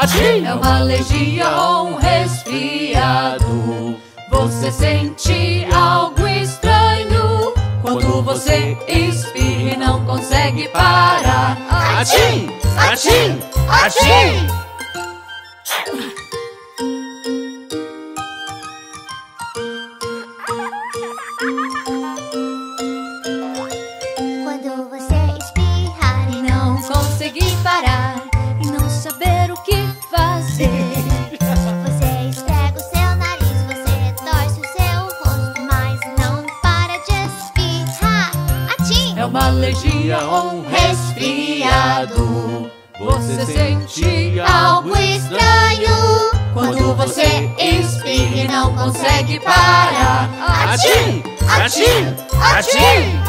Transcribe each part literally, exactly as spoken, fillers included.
Atinho, malegia ou um resfriado, você sente algo estranho quando você espirra e não consegue parar. Atim, atim, atim. Alergia ou um resfriado, você sente algo estranho quando você espirra e não consegue parar. Atim, atim, atim, atim, atim.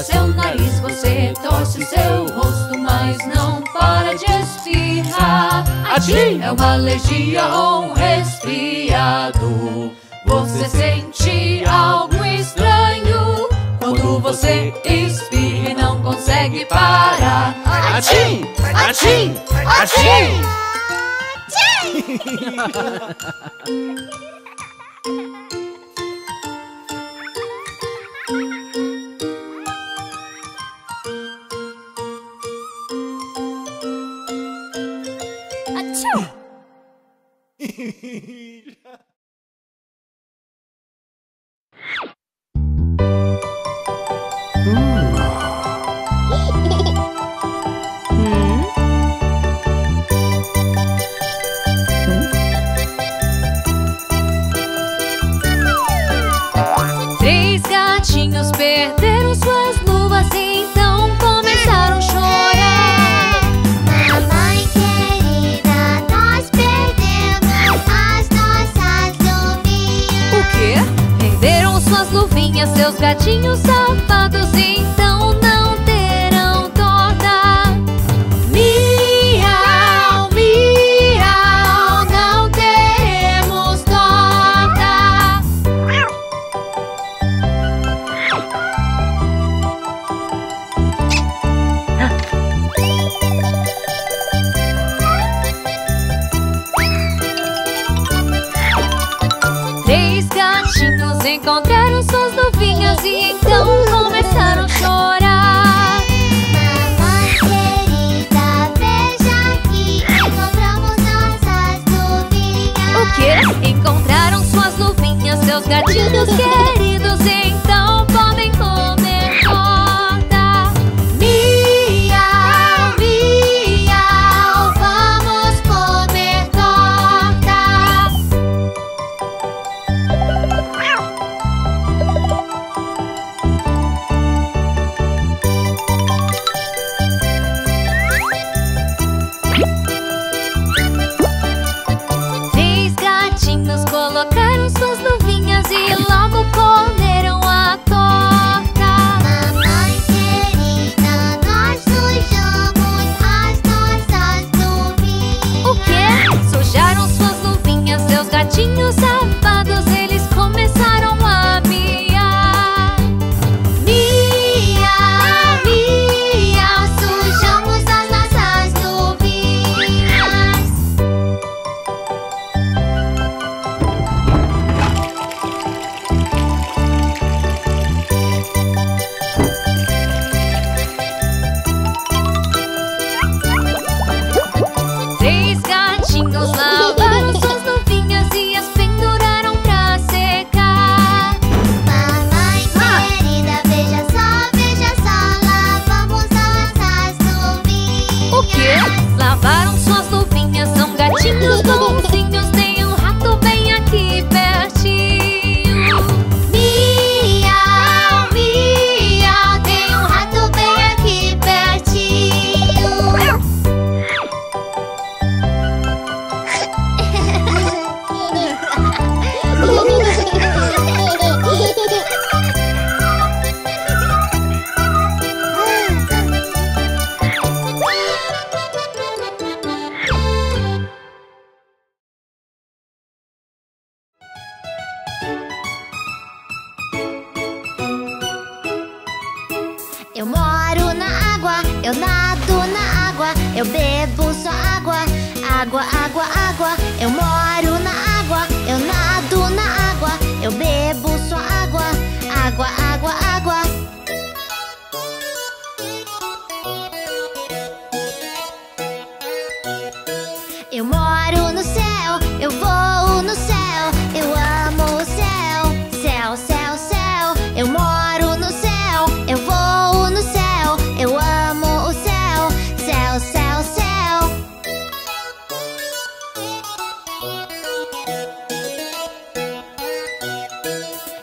Seu nariz, você torce o seu rosto, mas não para de espirrar. Atim! É uma alergia ou um resfriado, você sente algo estranho quando você espirra e não consegue parar. Atim! Atim! Atim! Atim! Três gatinhos perderam suas luvas, então começaram a chorar. Suas luvinhas, seus gatinhos safados, então não terão torta. Miau, miau, não teremos torta. Três gatinhos encontraram suas luvinhas e então começaram a chorar. Mamãe querida, veja aqui, encontramos nossas luvinhas. O quê? Encontraram suas luvinhas, seus gatinhos queridos, então podem comer torta. Miau, miau, vamos comer torta. Colocaram suas luvinhas e logo comeram a torta. Mamãe querida, nós sujamos as nossas luvinhas. O quê? Sujaram suas luvinhas, seus gatinhos safados, eles começaram a miar. Miau, miau, sujamos as nossas luvinhas. Lavaram suas luvinhas, são gatinhos bonzinhos, tem um rato bem aqui pertinho. Miau, miau, tem um rato bem aqui pertinho. Eu bebo só água, água, água, água. Eu moro na água, eu nado na água. Eu bebo só água, água, água, água. Eu moro no céu, eu vou no céu. Eu amo o céu, céu, céu, céu. Eu moro no céu, eu vou no céu. Eu amo o céu, céu, céu, céu.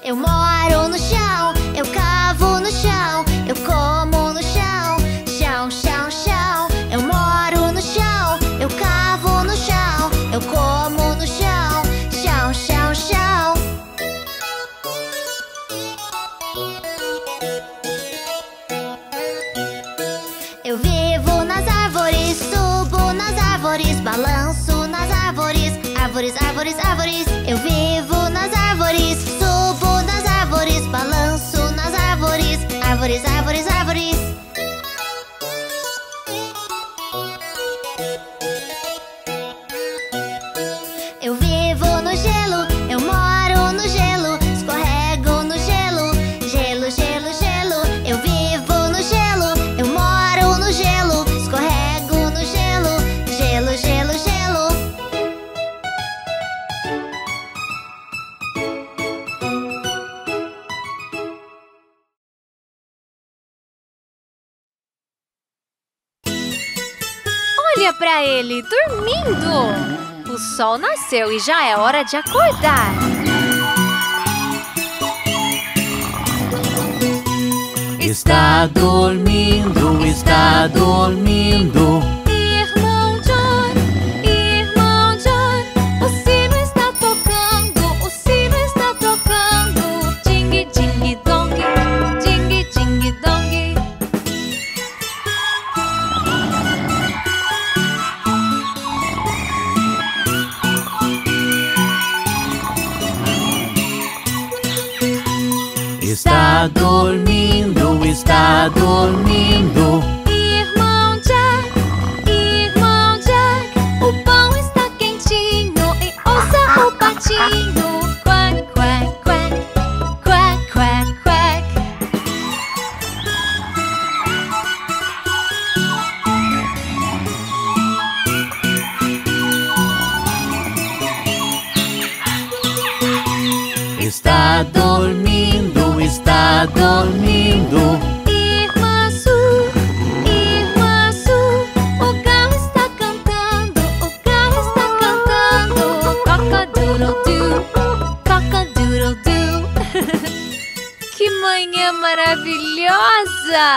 Eu moro no chão, eu cavo no chão. Eu como no chão, chão, chão, chão. Eu moro no chão, eu cavo no chão. Eu como no chão, chão, chão, chão. Eu vivo nas árvores, subo nas árvores, balanço nas árvores. Árvores, árvores, árvores. Eu vivo nas árvores, subo nas árvores, balanço nas árvores. Árvores, árvores, árvores. Eu vivo no gelo, eu moro no gelo, escorrego no gelo, gelo, gelo, gelo. Eu vivo no gelo, eu moro no gelo, escorrego no gelo, gelo, gelo, gelo. Olha pra ele, dormindo! O sol nasceu e já é hora de acordar. Está dormindo, está dormindo. Irmão John, irmão John, o sino está tocando, o sino está tocando. Ding, ding, dong, ding, ding, dong. Está dormindo, está dormindo. Irmão Jack, irmão Jack, o pão está quentinho e ouça o patinho. Quack, quack, quack, quack, quack, quack. Está dormindo, está dormindo. Irma Su, Irma Su, o galo está cantando, o galo está cantando. Cock-a-doodle-doo, cock-a-doodle-doo. Que manhã maravilhosa!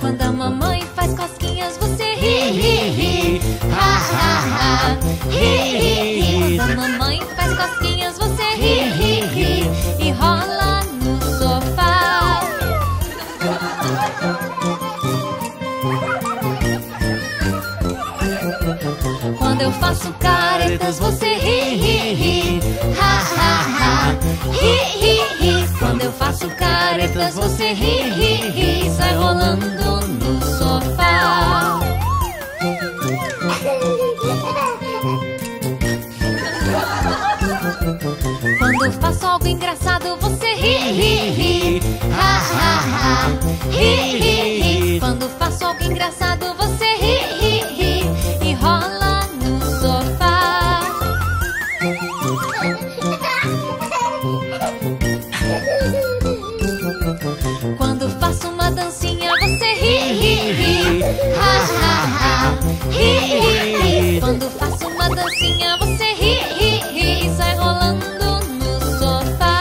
Quando a mamãe faz cosquinhas, você ri, ri, ri, ha, ha, ha, ri, ri, ri. Quando a mamãe faz cosquinhas, você ri, ri, ri e rola no sofá. Quando eu faço caretas, você ri, ri, ri, ha, ha, ha. Ri, ri, ri. Quando eu faço caretas, você ri, ri, ri, sai rolando no sofá. Quando eu faço algo engraçado, você ri, ri, ri, ha, ha, ha, ri, ri, ri. Quando faço algo engraçado, você ri, ri, ri e rola no sofá. Quando faço uma dancinha, você ri, ri, ri, ha, ha, ha, ri, ri, ri. Quando faço uma dancinha, você ri, ri, ri e sai rolando no sofá.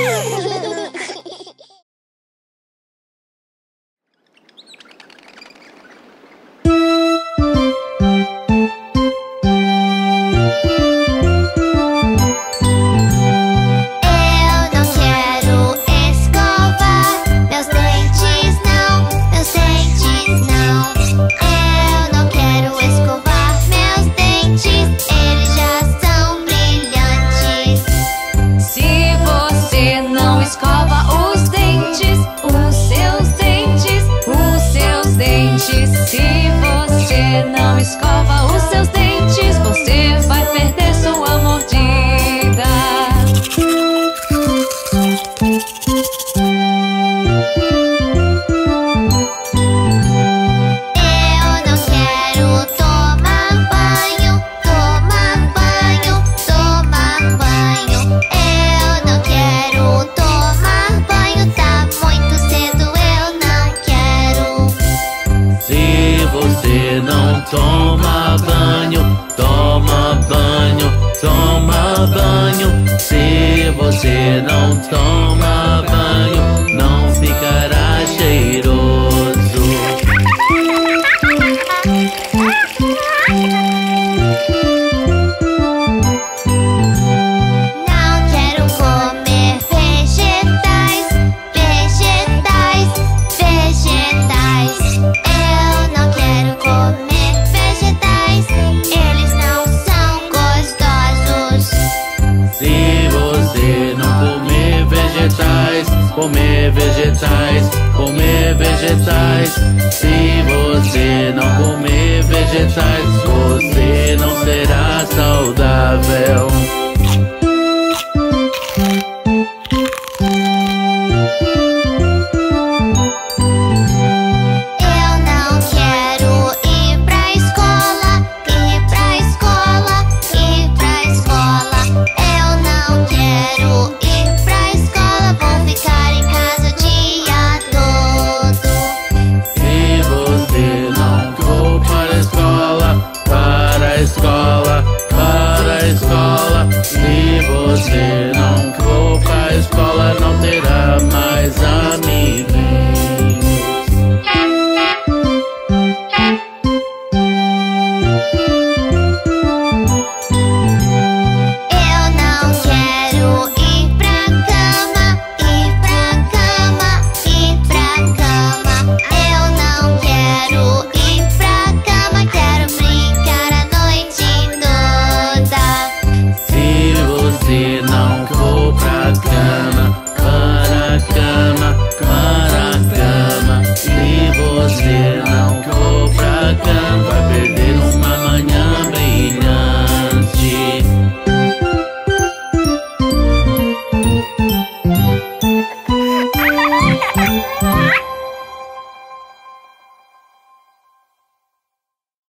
What?